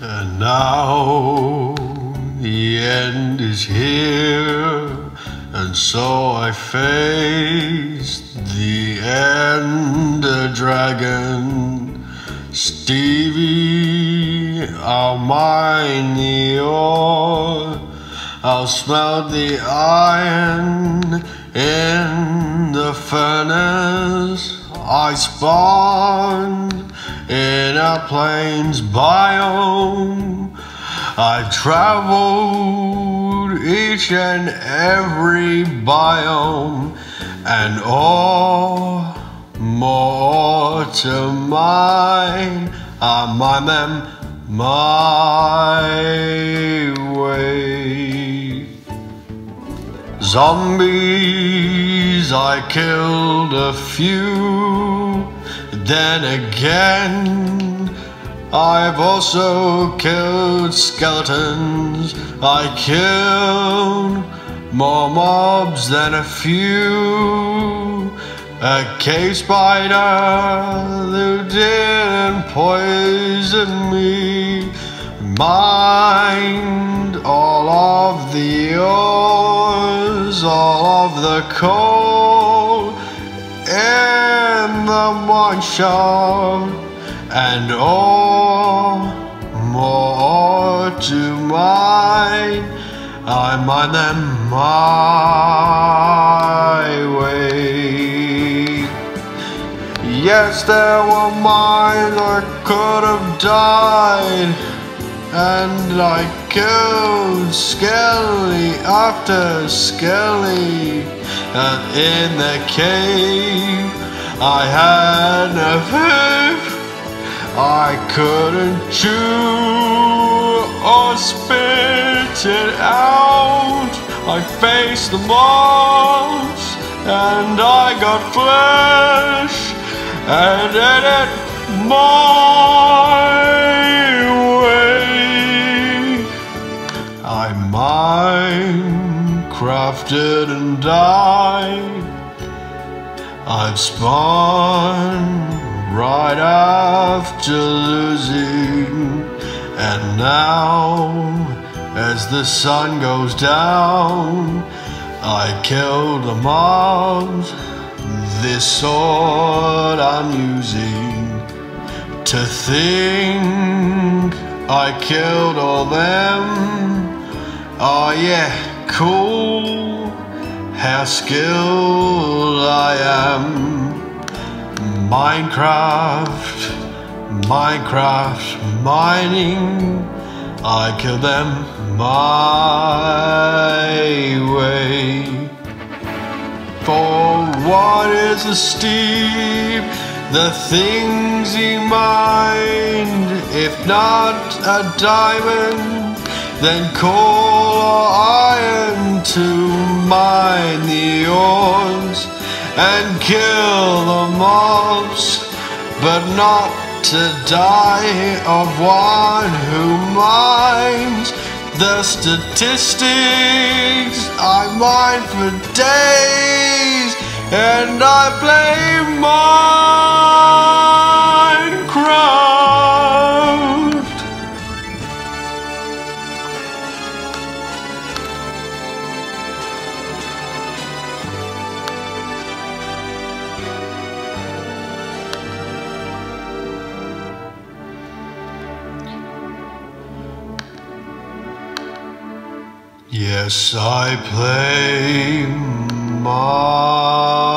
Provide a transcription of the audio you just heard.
And now the end is here, and so I faced the Ender Dragon. Stevie, I'll mine the ore, I'll smelt the iron in the furnace. I spawned in a plains biome. I've traveled each and every biome, and all more to mine. I mine them my way. Zombies, I killed a few. Then again, I've also killed skeletons. I killed more mobs than a few. A cave spider who didn't poison me. Mined all of the ores, all of the coal, in the one shot, and all more to mine. I mine them my way. Yes, there were mines I could have died, and I killed skelly after skelly. And in the cave I had a fish I couldn't chew or spit it out. I faced the mobs and I got flesh and ate it my way. I Minecrafted and died. I've spawned right after losing, and now as the sun goes down, I kill the mobs. This sword I'm using, to think I killed all them. Oh yeah, cool, how skilled I am. Minecraft mining, I kill them my way. For what is a Steve, the things he mined, if not a diamond, then coal or iron to mine the ores and kill the mobs, but not to die of one who mines the statistics. I mine for days and I play Minecraft. Yes, I play my